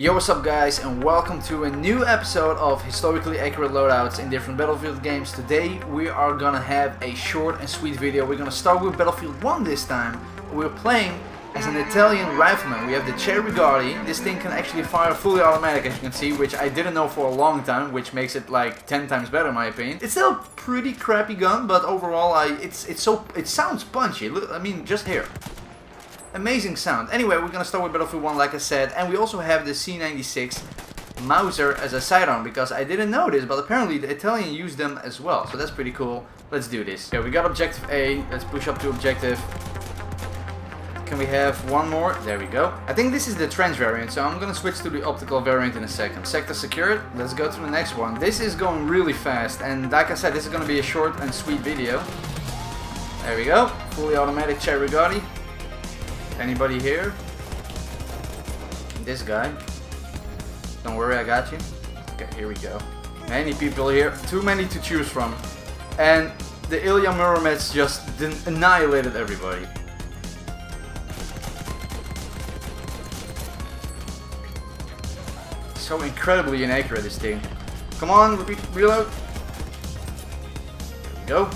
Yo, what's up guys, and welcome to a new episode of historically accurate loadouts in different Battlefield games. Today we are gonna have a short and sweet video. We're gonna start with Battlefield 1 this time. We're playing as an Italian rifleman. We have the Cherry Guardi. This thing can actually fire fully automatic, as you can see, which I didn't know for a long time, which makes it like 10 times better in my opinion. It's still a pretty crappy gun, but overall it sounds punchy. Look, I mean, just here. Amazing sound. Anyway, we're gonna start with Battlefield 1 like I said, and we also have the C96 Mauser as a sidearm, because I didn't know this, but apparently the Italian used them as well, so that's pretty cool. Let's do this. Okay, we got objective A. Let's push up to objective. Can we have one more? There we go. I think this is the trench variant, so I'm gonna switch to the optical variant in a second. Sector secured. Let's go to the next one. This is going really fast, and like I said, this is gonna be a short and sweet video. There we go. Fully automatic Cherry-Rigotti. Anybody here? This guy. Don't worry, I got you. Okay, here we go. Many people here. Too many to choose from. And the Ilya Muromets just annihilated everybody. So incredibly inaccurate, this thing. Come on, reload. There we go.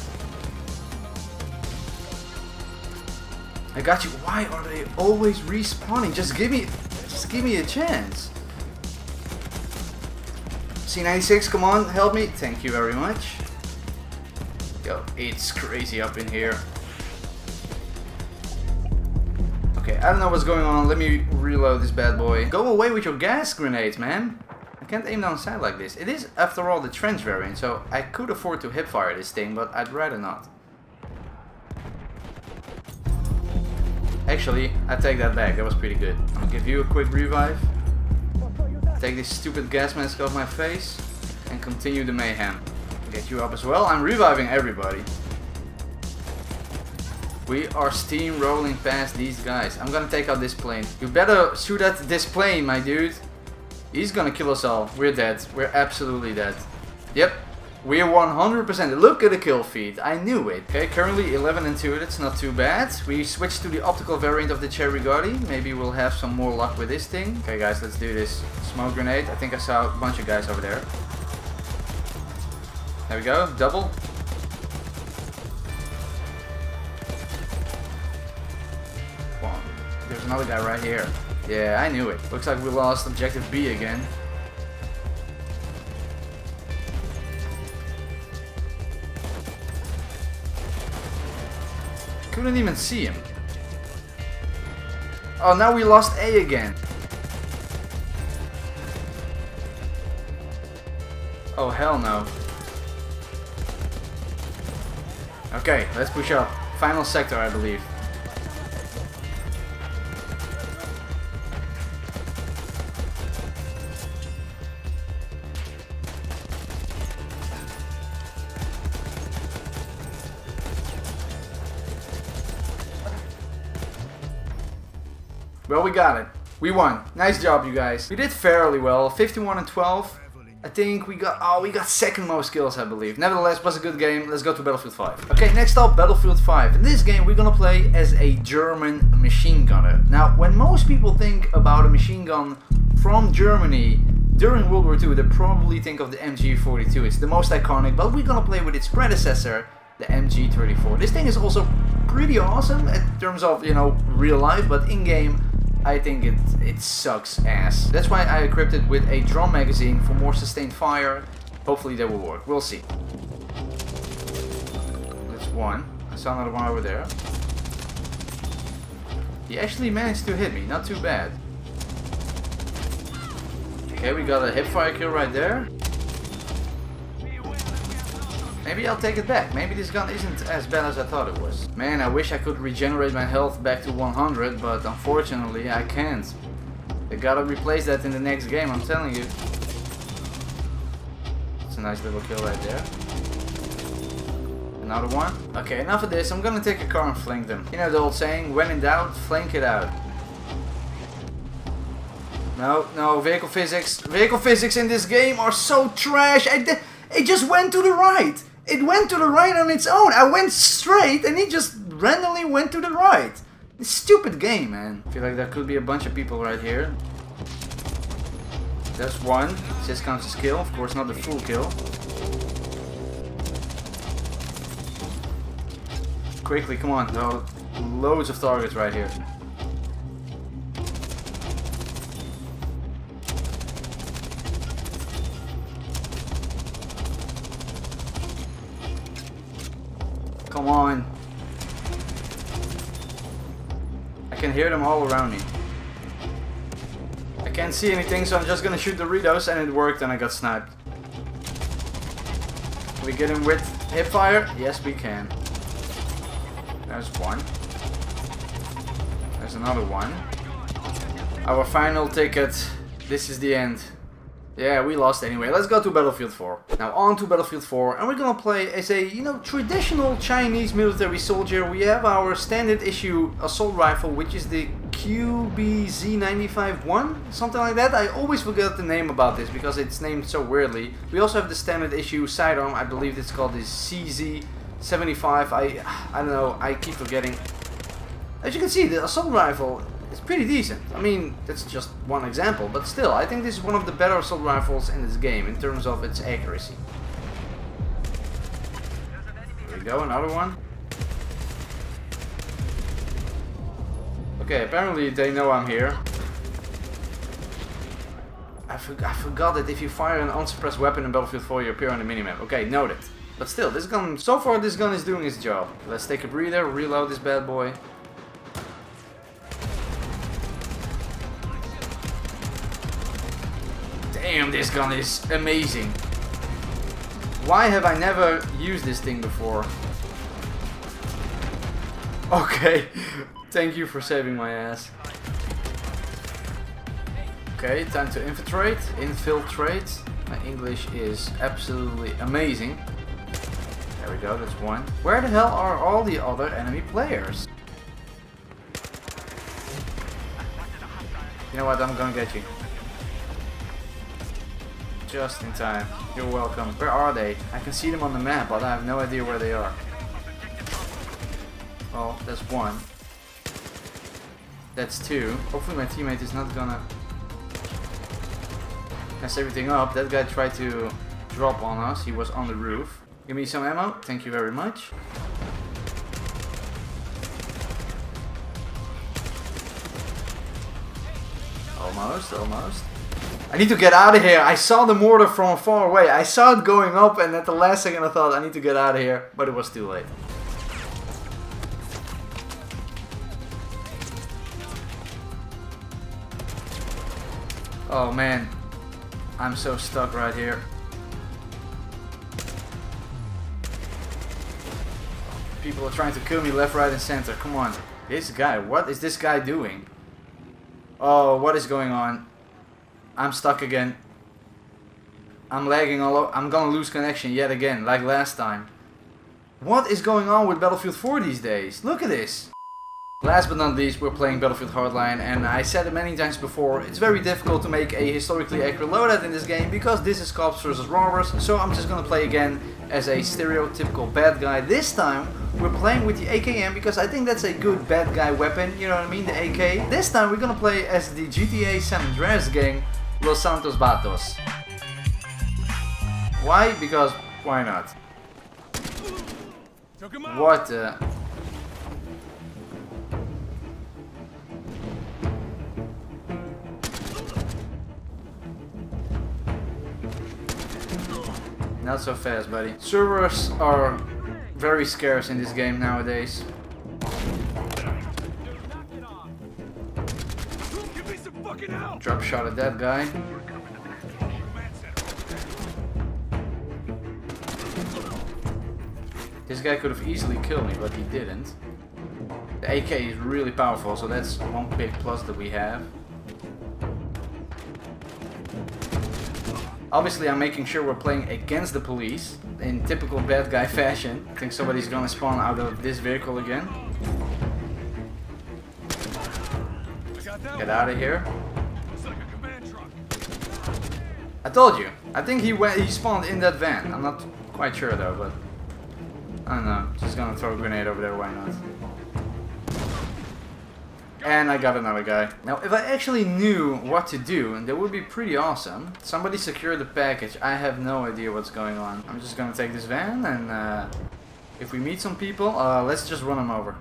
I got you. Why are they always respawning? Just give me a chance. C96, come on, help me. Thank you very much. Yo, it's crazy up in here. Okay, I don't know what's going on. Let me reload this bad boy. Go away with your gas grenades, man. I can't aim down sight like this. It is, after all, the trench variant, so I could afford to hipfire this thing, but I'd rather not. Actually, I take that back, that was pretty good. I'll give you a quick revive. Take this stupid gas mask off my face and continue the mayhem. Get you up as well. I'm reviving everybody. We are steamrolling past these guys. I'm gonna take out this plane. You better shoot at this plane, my dude. He's gonna kill us all. We're dead. We're absolutely dead. Yep. We're 100%. Look at the kill feed. I knew it. Okay, currently 11 and 2. That's not too bad. We switched to the optical variant of the Cherry-Rigotti. Maybe we'll have some more luck with this thing. Okay, guys, let's do this. Smoke grenade. I think I saw a bunch of guys over there. There we go. Double. Wow. There's another guy right here. Yeah, I knew it. Looks like we lost objective B again. Couldn't even see him. Oh, now we lost A again. Oh, hell no. Okay, let's push up. Final sector, I believe. Well, we got it. We won. Nice job, you guys. We did fairly well. 51 and 12. I think we got... Oh, we got second most kills, I believe. Nevertheless, it was a good game. Let's go to Battlefield 5. Okay, next up, Battlefield 5. In this game, we're gonna play as a German machine gunner. Now, when most people think about a machine gun from Germany during World War II, they probably think of the MG-42. It's the most iconic, but we're gonna play with its predecessor, the MG-34. This thing is also pretty awesome in terms of, you know, real life, but in-game, I think it sucks ass. That's why I equipped it with a drum magazine for more sustained fire. Hopefully that will work. We'll see. That's one. I saw another one over there. He actually managed to hit me. Not too bad. Okay, we got a hipfire kill right there. Maybe I'll take it back. Maybe this gun isn't as bad as I thought it was. Man, I wish I could regenerate my health back to 100, but unfortunately I can't. They gotta replace that in the next game, I'm telling you. It's a nice little kill right there. Another one. Okay, enough of this. I'm gonna take a car and flank them. You know the old saying, when in doubt, flank it out. No, no, vehicle physics. Vehicle physics in this game are so trash. It just went to the right. It went to the right on its own. I went straight and it just randomly went to the right. Stupid game, man. I feel like there could be a bunch of people right here. That's one. This counts as kill, of course, not the full kill. Quickly, come on. There are loads of targets right here. Come on. I can hear them all around me. I can't see anything, so I'm just gonna shoot the Doritos, and it worked and I got sniped. Can we get him with hipfire? Yes, we can. There's one. There's another one. Our final ticket. This is the end. Yeah, we lost anyway. Let's go to Battlefield 4. Now on to Battlefield 4, and we're gonna play as a, you know, traditional Chinese military soldier. We have our standard issue assault rifle, which is the QBZ-95-1, something like that. I always forget the name about this because it's named so weirdly. We also have the standard issue sidearm. I believe it's called the CZ-75. I don't know. I keep forgetting. As you can see, the assault rifle. It's pretty decent. I mean, that's just one example, but still, I think this is one of the better assault rifles in this game in terms of its accuracy. There we go, another one. Okay, apparently they know I'm here. I forgot that if you fire an unsuppressed weapon in Battlefield 4, you appear on the minimap. Okay, noted. But still, this gun, so far this gun is doing its job. Let's take a breather, reload this bad boy. Damn, this gun is amazing. Why have I never used this thing before? Okay, thank you for saving my ass. Okay, time to infiltrate. Infiltrate. My English is absolutely amazing. There we go, that's one. Where the hell are all the other enemy players? You know what, I'm gonna get you. Just in time. You're welcome. Where are they? I can see them on the map, but I have no idea where they are. Well, that's one. That's two. Hopefully my teammate is not gonna mess everything up. That guy tried to drop on us. He was on the roof. Give me some ammo. Thank you very much. Almost, almost. I need to get out of here. I saw the mortar from far away. I saw it going up, and at the last second I thought I need to get out of here, but it was too late. Oh man, I'm so stuck right here. People are trying to kill me left, right, and center. Come on. This guy, what is this guy doing? Oh, what is going on? I'm stuck again. I'm lagging all over. I'm gonna lose connection yet again, like last time. What is going on with Battlefield 4 these days? Look at this! Last but not least, we're playing Battlefield Hardline, and I said it many times before, it's very difficult to make a historically accurate loadout in this game because this is cops versus robbers, so I'm just gonna play again as a stereotypical bad guy. This time, we're playing with the AKM because I think that's a good bad guy weapon, you know what I mean, the AK. This time we're gonna play as the GTA San Andreas game, Los Santos Vagos. Why? Because why not? What the... Not so fast, buddy. Servers are very scarce in this game nowadays. Drop shot at that guy. This guy could have easily killed me, but he didn't. The AK is really powerful, so that's one big plus that we have. Obviously, I'm making sure we're playing against the police in typical bad guy fashion. I think somebody's gonna spawn out of this vehicle again. Get out of here. I told you. I think he spawned in that van. I'm not quite sure though, but I don't know. Just gonna throw a grenade over there, why not? And I got another guy. Now, if I actually knew what to do, and that would be pretty awesome. Somebody secure the package. I have no idea what's going on. I'm just gonna take this van, and if we meet some people, let's just run them over.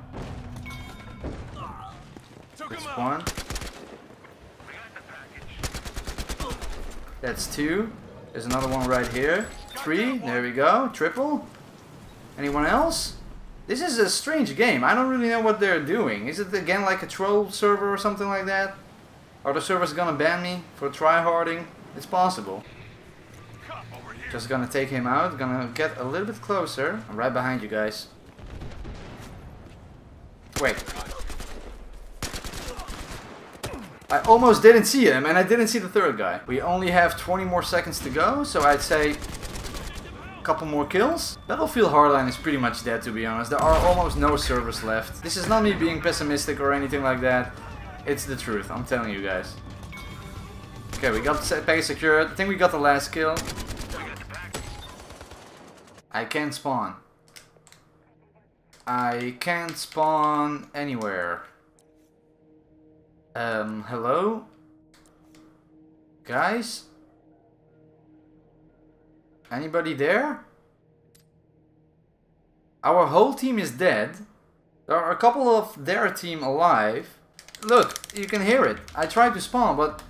That's one. That's two. There's another one right here. Three. There we go. Triple. Anyone else? This is a strange game. I don't really know what they're doing. Is it again like a troll server or something like that? Are the servers gonna ban me for tryharding? It's possible. Just gonna take him out. Gonna get a little bit closer. I'm right behind you guys. Wait. I almost didn't see him, and I didn't see the third guy. We only have 20 more seconds to go, so I'd say couple more kills. Battlefield Hardline is pretty much dead, to be honest. There are almost no servers left. This is not me being pessimistic or anything like that. It's the truth, I'm telling you guys. Okay, we got the package secured. I think we got the last kill. I can't spawn. I can't spawn anywhere. Hello? Guys? Anybody there? Our whole team is dead. There are a couple of their team alive. Look, you can hear it. I tried to spawn, but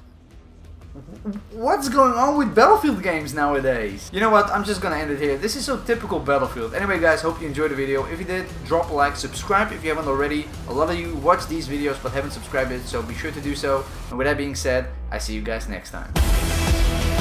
what's going on with Battlefield games nowadays? You know what? I'm just gonna end it here. This is so typical Battlefield. Anyway, guys, hope you enjoyed the video. If you did, drop a like, subscribe if you haven't already. A lot of you watch these videos but haven't subscribed yet, so be sure to do so. And with that being said, I see you guys next time.